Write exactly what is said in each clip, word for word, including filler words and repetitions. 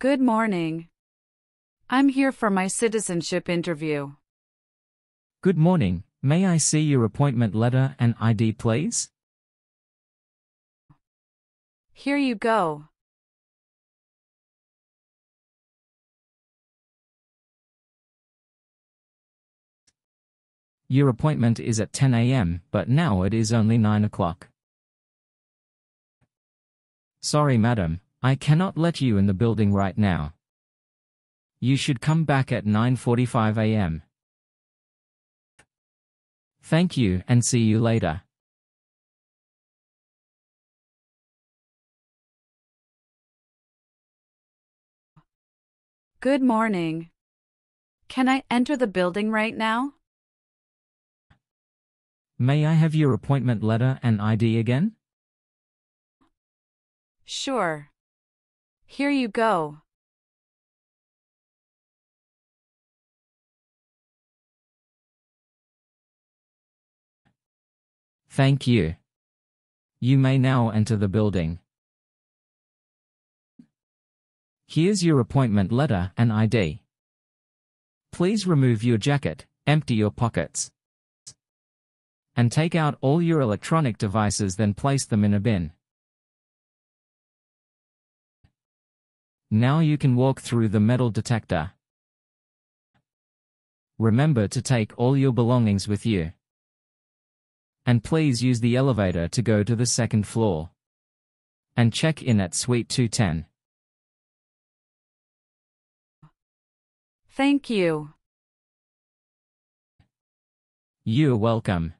Good morning. I'm here for my citizenship interview. Good morning. May I see your appointment letter and I D, please? Here you go. Your appointment is at ten A M, but now it is only nine o'clock. Sorry, madam, I cannot let you in the building right now. You should come back at nine forty-five A M. Thank you and see you later. Good morning. Can I enter the building right now? May I have your appointment letter and I D again? Sure. Here you go. Thank you. You may now enter the building. Here's your appointment letter and I D. Please remove your jacket, empty your pockets, and take out all your electronic devices, then place them in a bin. Now you can walk through the metal detector. Remember to take all your belongings with you. And please use the elevator to go to the second floor. And check in at suite two ten. Thank you. You're welcome.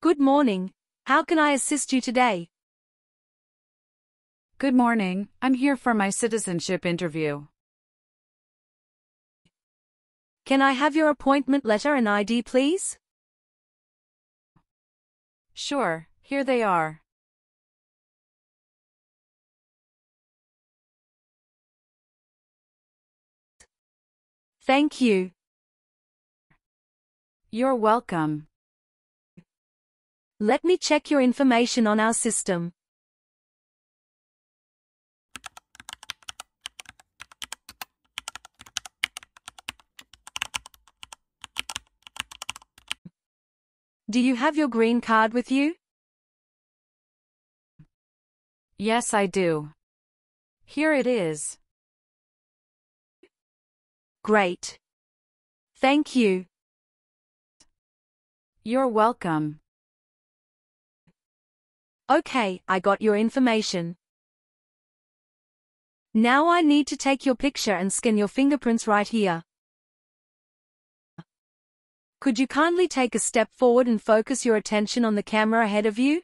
Good morning. How can I assist you today? Good morning. I'm here for my citizenship interview. Can I have your appointment letter and I D, please? Sure. Here they are. Thank you. You're welcome. Let me check your information on our system. Do you have your green card with you? Yes, I do. Here it is. Great. Thank you. You're welcome. Okay, I got your information. Now I need to take your picture and scan your fingerprints right here. Could you kindly take a step forward and focus your attention on the camera ahead of you?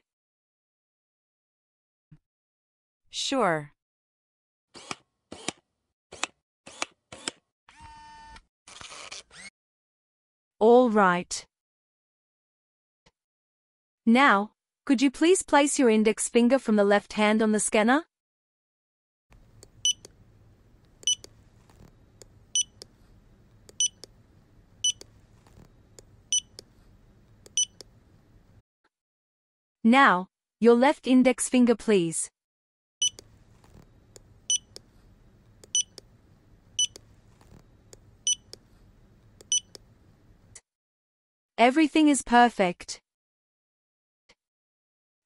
Sure. All right. Now, could you please place your index finger from the left hand on the scanner? Now, your left index finger, please. Everything is perfect.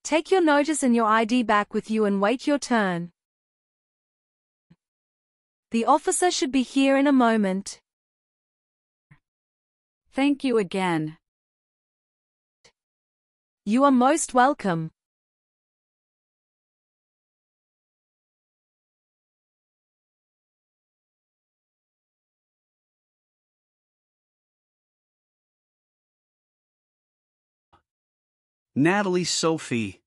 Take your notice and your I D back with you and wait your turn. The officer should be here in a moment. Thank you again. You are most welcome. Natalie Sophie.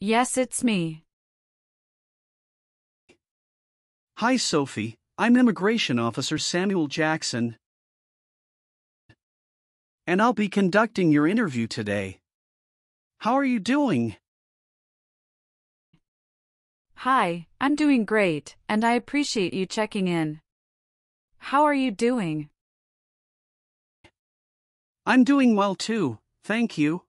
Yes, it's me. Hi, Sophie. I'm Immigration Officer Samuel Jackson, and I'll be conducting your interview today. How are you doing? Hi, I'm doing great, and I appreciate you checking in. How are you doing? I'm doing well too, thank you.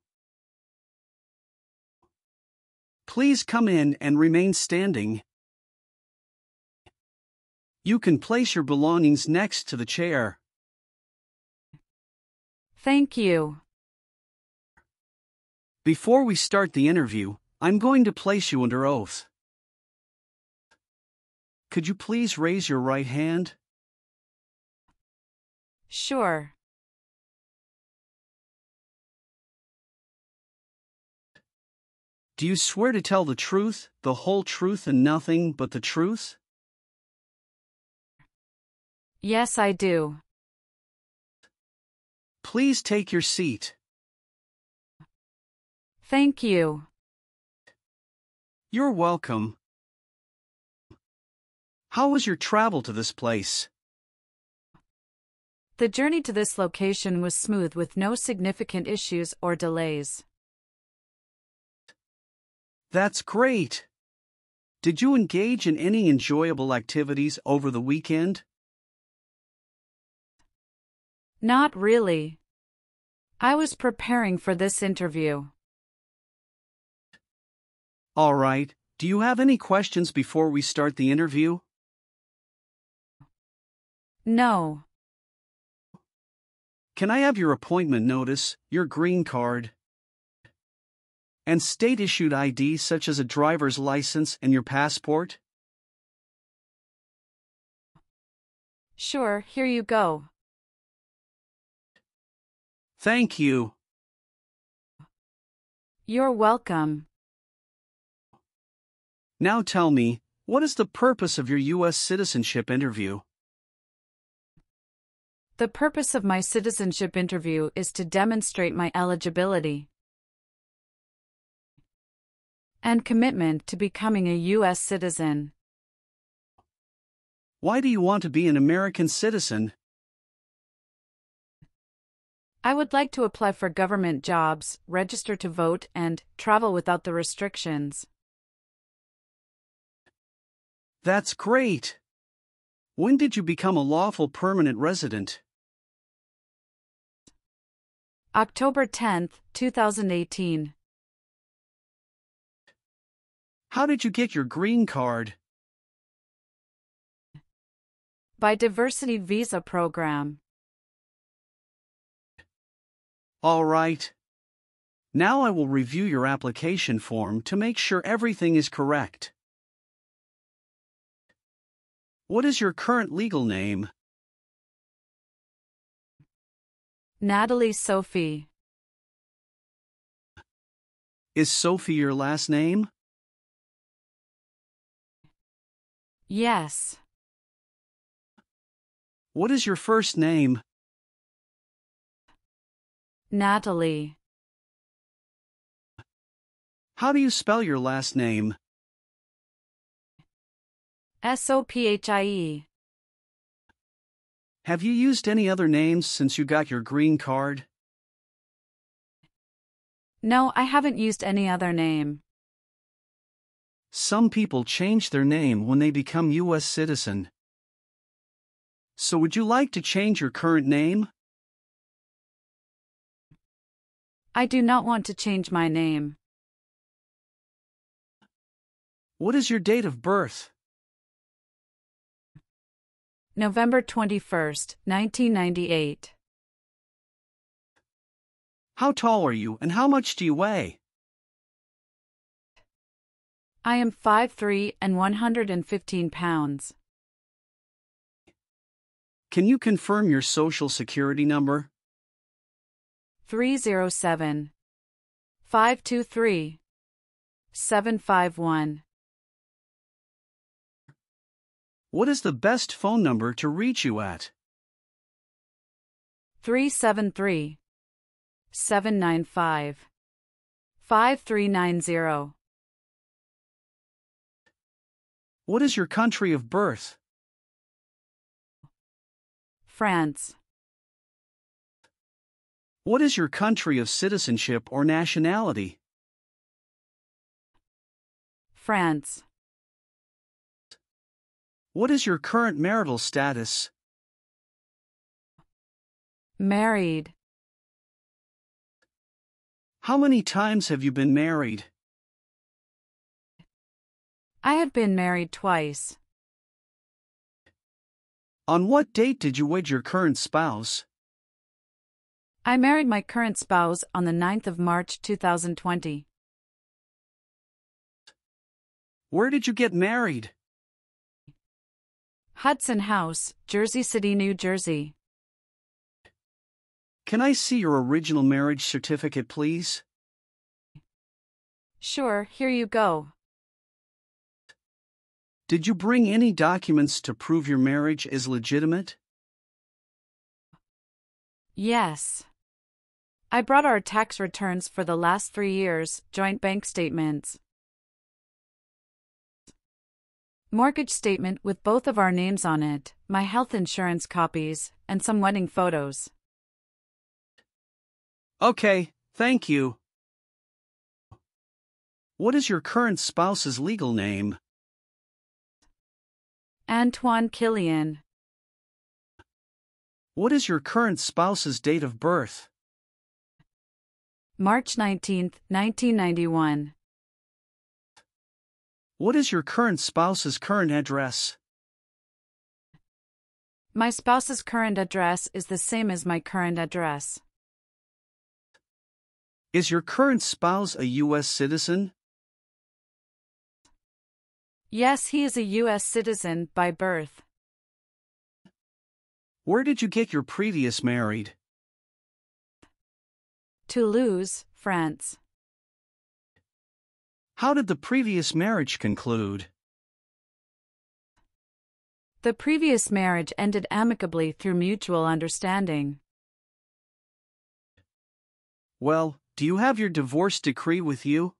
Please come in and remain standing. You can place your belongings next to the chair. Thank you. Before we start the interview, I'm going to place you under oath. Could you please raise your right hand? Sure. Do you swear to tell the truth, the whole truth, and nothing but the truth? Yes, I do. Please take your seat. Thank you. You're welcome. How was your travel to this place? The journey to this location was smooth with no significant issues or delays. That's great. Did you engage in any enjoyable activities over the weekend? Not really. I was preparing for this interview. All right, do you have any questions before we start the interview? No. Can I have your appointment notice, your green card, and state-issued I D such as a driver's license and your passport? Sure, here you go. Thank you. You're welcome. Now tell me, what is the purpose of your U S citizenship interview? The purpose of my citizenship interview is to demonstrate my eligibility and commitment to becoming a U S citizen. Why do you want to be an American citizen? I would like to apply for government jobs, register to vote, and travel without the restrictions. That's great. When did you become a lawful permanent resident? October tenth, two thousand eighteen. How did you get your green card? By Diversity Visa Program. All right. Now I will review your application form to make sure everything is correct. What is your current legal name? Natalie Sophie. Is Sophie your last name? Yes. What is your first name? Natalie. How do you spell your last name? S O P H I E. Have you used any other names since you got your green card? No, I haven't used any other name. Some people change their name when they become U S citizen. So would you like to change your current name? I do not want to change my name. What is your date of birth? November twenty-first, nineteen ninety-eight. How tall are you and how much do you weigh? I am five three and one hundred fifteen pounds. Can you confirm your social security number? three oh seven, five two three, seven five one. What is the best phone number to reach you at? three seven three, seven nine five, five three nine zero. What is your country of birth? France. What is your country of citizenship or nationality? France. What is your current marital status? Married. How many times have you been married? I had been married twice. On what date did you wed your current spouse? I married my current spouse on the ninth of March two thousand twenty. Where did you get married? Hudson House, Jersey City, New Jersey. Can I see your original marriage certificate, please? Sure, here you go. Did you bring any documents to prove your marriage is legitimate? Yes. I brought our tax returns for the last three years, joint bank statements, mortgage statement with both of our names on it, my health insurance copies, and some wedding photos. Okay, thank you. What is your current spouse's legal name? Antoine Killian. What is your current spouse's date of birth? March nineteenth, nineteen ninety-one. What is your current spouse's current address? My spouse's current address is the same as my current address. Is your current spouse a U S citizen? Yes, he is a U S citizen by birth. Where did you get your previous married? Toulouse, France. How did the previous marriage conclude? The previous marriage ended amicably through mutual understanding. Well, do you have your divorce decree with you?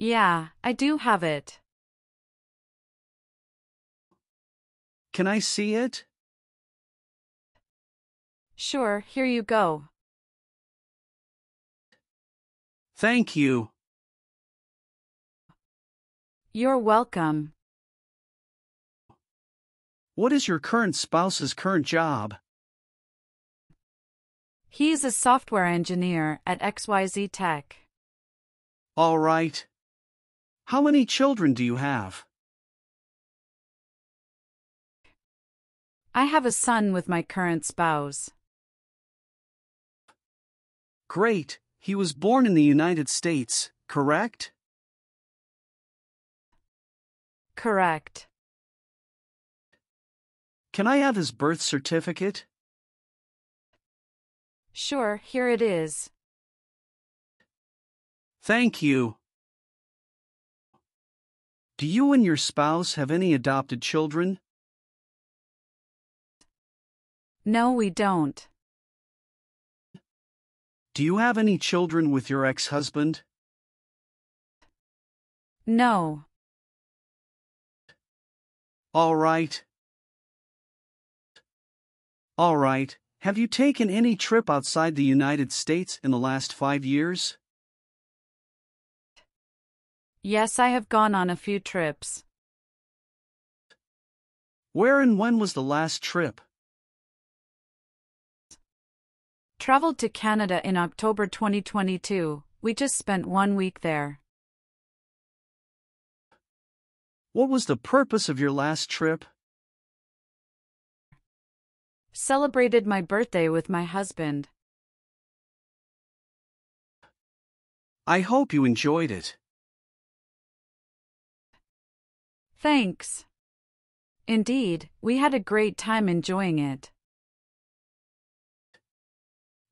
Yeah, I do have it. Can I see it? Sure, here you go. Thank you. You're welcome. What is your current spouse's current job? He is a software engineer at X Y Z Tech. All right. How many children do you have? I have a son with my current spouse. Great. He was born in the United States, correct? Correct. Can I have his birth certificate? Sure, here it is. Thank you. Do you and your spouse have any adopted children? No, we don't. Do you have any children with your ex-husband? No. All right. All right. Have you taken any trip outside the United States in the last five years? Yes, I have gone on a few trips. Where and when was the last trip? Traveled to Canada in October twenty twenty-two. We just spent one week there. What was the purpose of your last trip? Celebrated my birthday with my husband. I hope you enjoyed it. Thanks. Indeed, we had a great time enjoying it.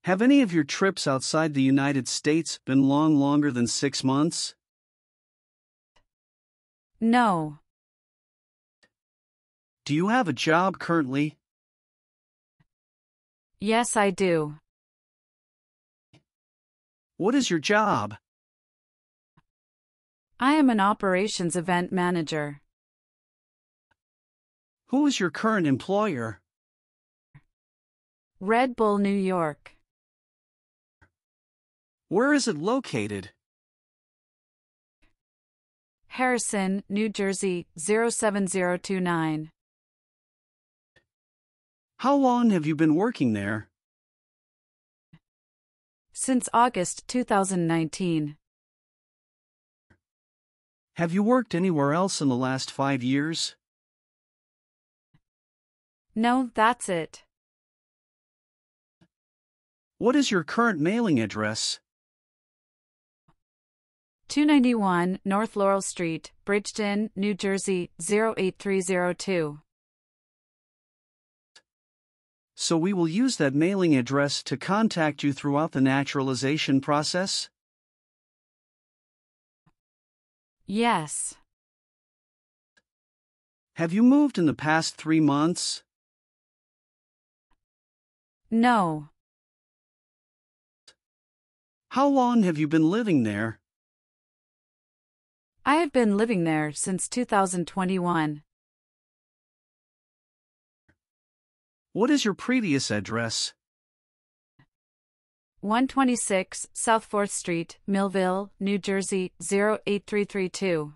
Have any of your trips outside the United States been long longer than six months? No. Do you have a job currently? Yes, I do. What is your job? I am an operations event manager. Who is your current employer? Red Bull, New York. Where is it located? Harrison, New Jersey, zero seven zero two nine. How long have you been working there? Since August two thousand nineteen. Have you worked anywhere else in the last five years? No, that's it. What is your current mailing address? two ninety-one North Laurel Street, Bridgeton, New Jersey, zero eight three zero two. So we will use that mailing address to contact you throughout the naturalization process? Yes. Have you moved in the past three months? No. How long have you been living there? I have been living there since two thousand twenty-one. What is your previous address? one twenty-six South fourth Street, Millville, New Jersey, zero eight three three two.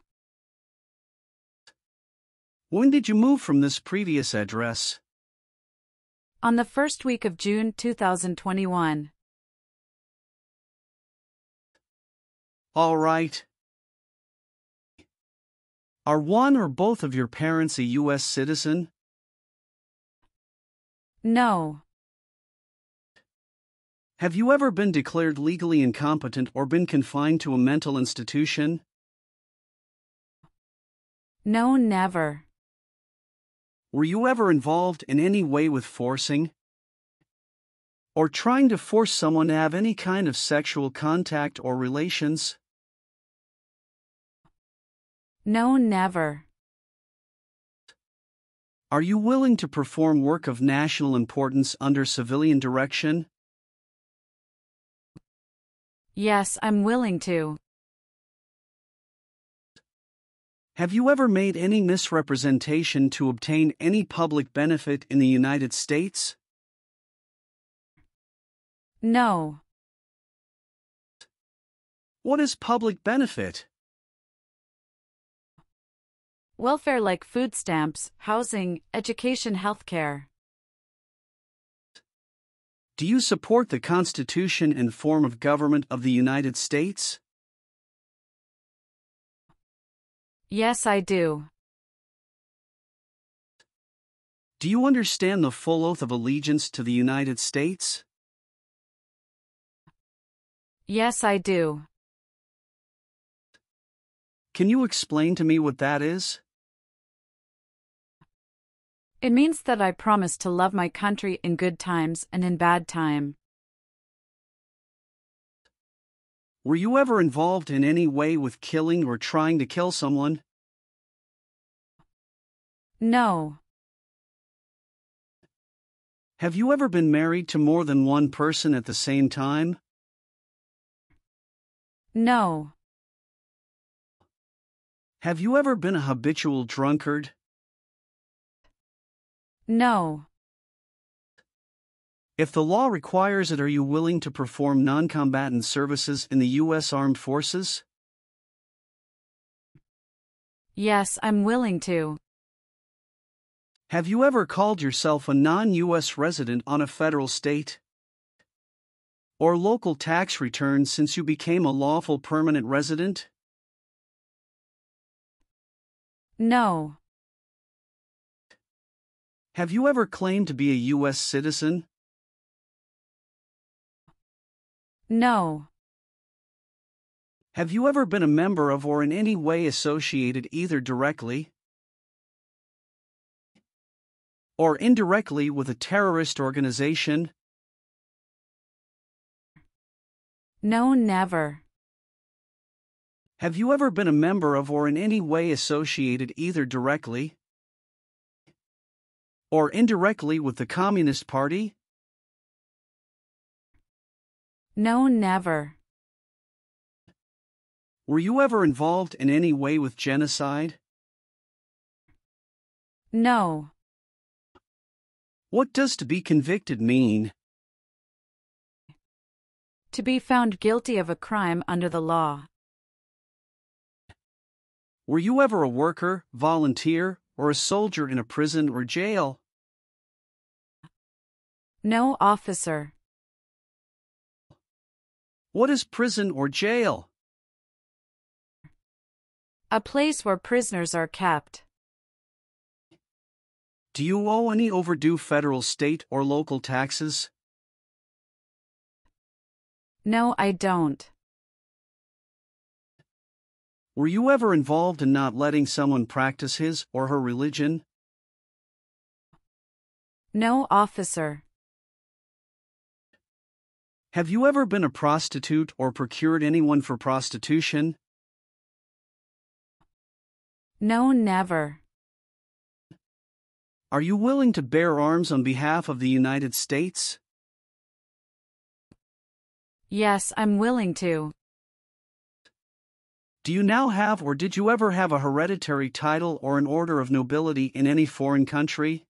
When did you move from this previous address? On the first week of June two thousand twenty-one. All right. Are one or both of your parents a U S citizen? No. Have you ever been declared legally incompetent or been confined to a mental institution? No, never. Were you ever involved in any way with forcing or trying to force someone to have any kind of sexual contact or relations? No, never. Are you willing to perform work of national importance under civilian direction? Yes, I'm willing to. Have you ever made any misrepresentation to obtain any public benefit in the United States? No. What is public benefit? Welfare like food stamps, housing, education, healthcare. Do you support the Constitution and form of government of the United States? Yes, I do. Do you understand the full oath of allegiance to the United States? Yes, I do. Can you explain to me what that is? It means that I promise to love my country in good times and in bad time. Were you ever involved in any way with killing or trying to kill someone? No. Have you ever been married to more than one person at the same time? No. Have you ever been a habitual drunkard? No. If the law requires it, are you willing to perform non-combatant services in the U S Armed Forces? Yes, I'm willing to. Have you ever called yourself a non-U S resident on a federal, state, or local tax return since you became a lawful permanent resident? No. Have you ever claimed to be a U S citizen? No. Have you ever been a member of or in any way associated either directly or indirectly with a terrorist organization? No, never. Have you ever been a member of or in any way associated either directly or indirectly with the Communist Party? No, never. Were you ever involved in any way with genocide? No. What does to be convicted mean? To be found guilty of a crime under the law. Were you ever a worker, volunteer, or a soldier in a prison or jail? No, officer. What is prison or jail? a place where prisoners are kept. Do you owe any overdue federal, state, or local taxes? No, I don't. Were you ever involved in not letting someone practice his or her religion? No, officer. Have you ever been a prostitute or procured anyone for prostitution? No, never. Are you willing to bear arms on behalf of the United States? Yes, I'm willing to. Do you now have or did you ever have a hereditary title or an order of nobility in any foreign country?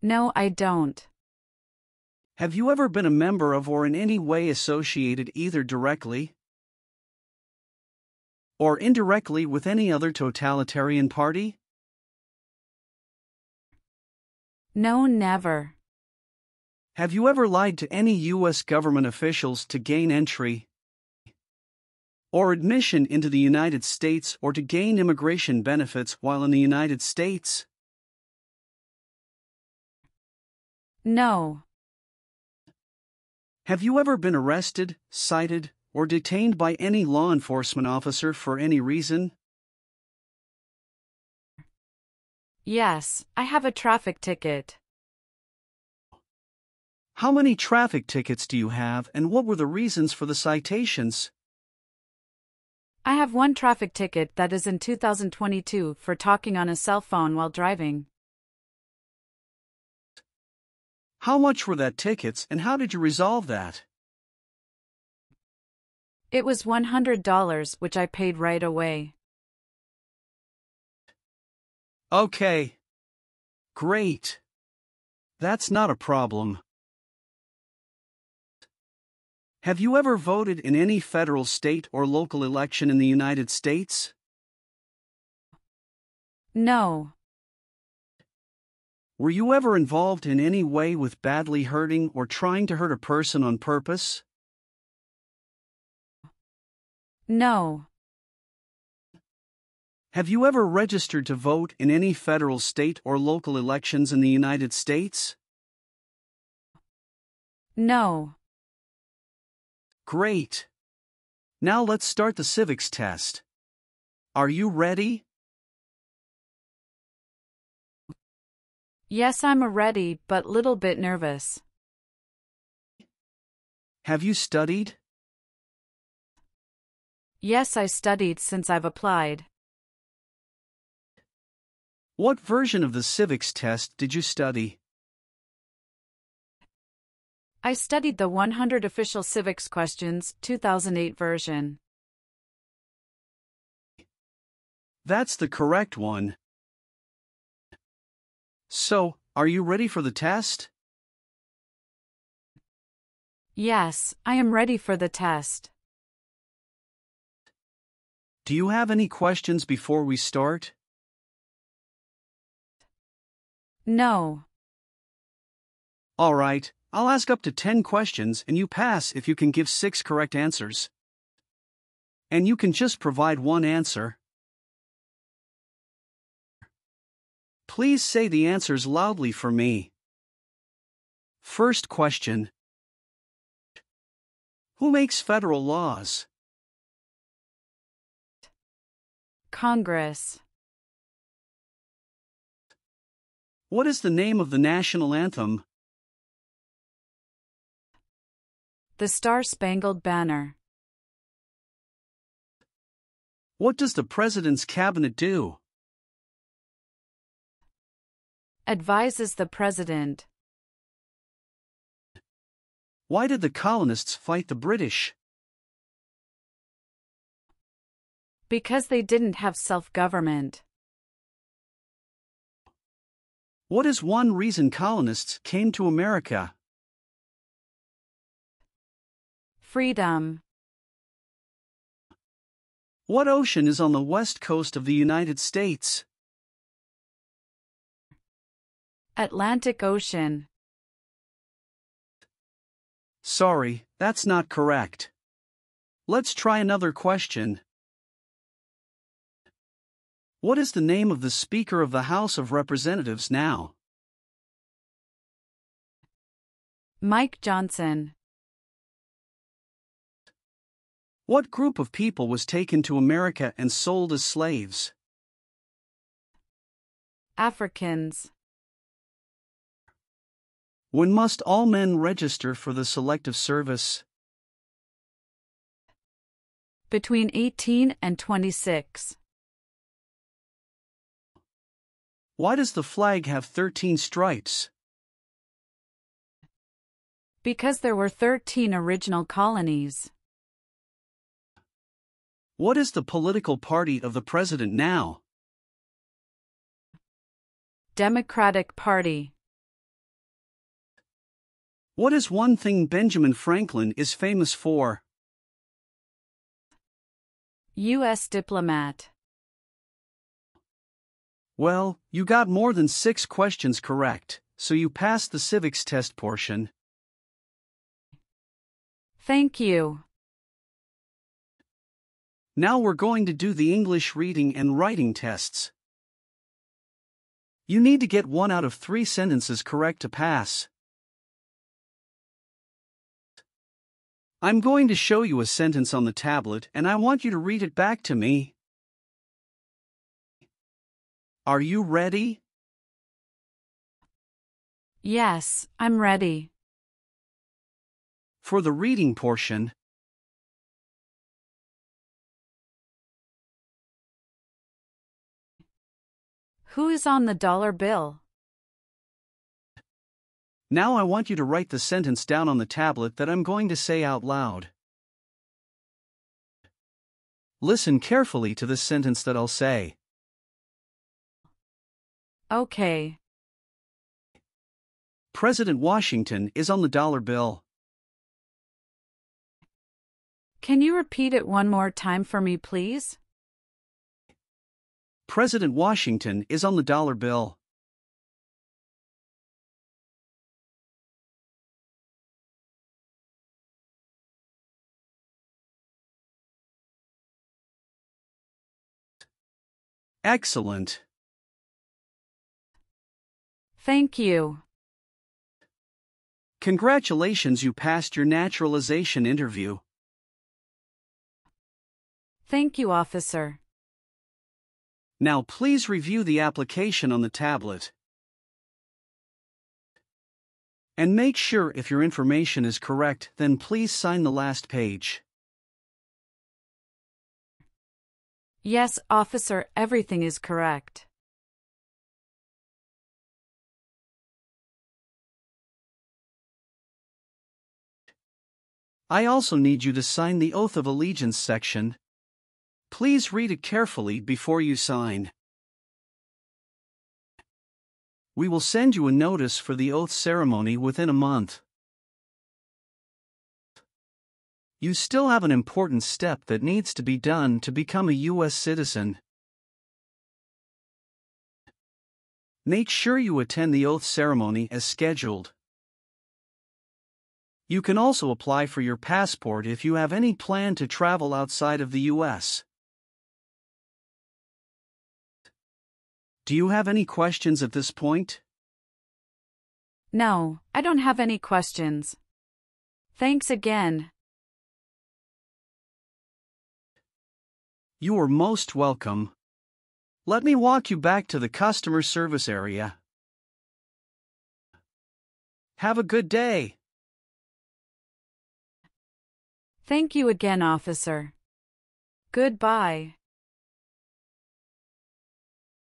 No, I don't. Have you ever been a member of or in any way associated either directly or indirectly with any other totalitarian party? No, never. Have you ever lied to any U S government officials to gain entry or admission into the United States or to gain immigration benefits while in the United States? No. Have you ever been arrested, cited, or detained by any law enforcement officer for any reason? Yes, I have a traffic ticket. How many traffic tickets do you have and what were the reasons for the citations? I have one traffic ticket that is in two thousand twenty-two for talking on a cell phone while driving. How much were that tickets and how did you resolve that? It was one hundred dollars, which I paid right away. Okay. Great. That's not a problem. Have you ever voted in any federal, state, or local election in the United States? No. Were you ever involved in any way with badly hurting or trying to hurt a person on purpose? No. Have you ever registered to vote in any federal, state, or local elections in the United States? No. Great. Now let's start the civics test. Are you ready? Yes, I'm ready, but a little bit nervous. Have you studied? Yes, I studied since I've applied. What version of the civics test did you study? I studied the one hundred Official Civics Questions two thousand eight version. That's the correct one. So, are you ready for the test? Yes, I am ready for the test. Do you have any questions before we start? No. All right, I'll ask up to ten questions and you pass if you can give six correct answers. And you can just provide one answer. Please say the answers loudly for me. First question. Who makes federal laws? Congress. What is the name of the national anthem? The Star-Spangled Banner. What does the President's Cabinet do? Advises the President. Why did the colonists fight the British? Because they didn't have self-government. What is one reason colonists came to America? Freedom. What ocean is on the west coast of the United States? Atlantic Ocean. Sorry, that's not correct. Let's try another question. What is the name of the Speaker of the House of Representatives now? Mike Johnson. What group of people was taken to America and sold as slaves? Africans. When must all men register for the Selective Service? Between eighteen and twenty-six. Why does the flag have thirteen stripes? Because there were thirteen original colonies. What is the political party of the president now? Democratic Party. What is one thing Benjamin Franklin is famous for? U S diplomat. Well, you got more than six questions correct, so you passed the civics test portion. Thank you. Now we're going to do the English reading and writing tests. You need to get one out of three sentences correct to pass. I'm going to show you a sentence on the tablet and I want you to read it back to me. Are you ready? Yes, I'm ready. For the reading portion, who is on the dollar bill? Now I want you to write the sentence down on the tablet that I'm going to say out loud. Listen carefully to this sentence that I'll say. Okay. President Washington is on the dollar bill. Can you repeat it one more time for me, please? President Washington is on the dollar bill. Excellent. Thank you. Congratulations, you passed your naturalization interview. Thank you, officer. Now please review the application on the tablet. And make sure if your information is correct, then please sign the last page. Yes, officer, everything is correct. I also need you to sign the Oath of Allegiance section. Please read it carefully before you sign. We will send you a notice for the oath ceremony within a month. You still have an important step that needs to be done to become a U S citizen. Make sure you attend the oath ceremony as scheduled. You can also apply for your passport if you have any plan to travel outside of the U S Do you have any questions at this point? No, I don't have any questions. Thanks again. You are most welcome. Let me walk you back to the customer service area. Have a good day. Thank you again, officer. Goodbye.